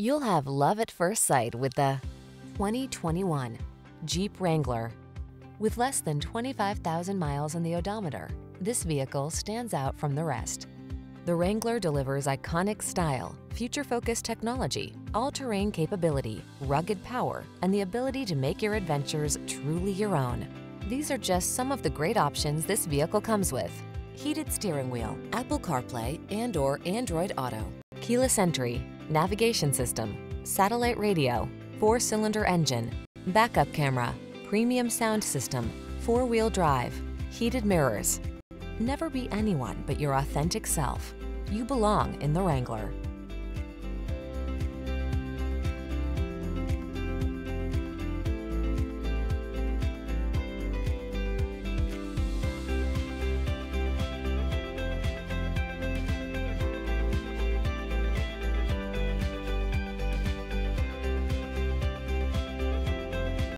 You'll have love at first sight with the 2021 Jeep Wrangler. With less than 25,000 miles on the odometer, this vehicle stands out from the rest. The Wrangler delivers iconic style, future-focused technology, all-terrain capability, rugged power, and the ability to make your adventures truly your own. These are just some of the great options this vehicle comes with: heated steering wheel, Apple CarPlay and/or Android Auto, keyless entry, navigation system, satellite radio, 4-cylinder engine, backup camera, premium sound system, 4-wheel drive, heated mirrors. Never be anyone but your authentic self. You belong in the Wrangler.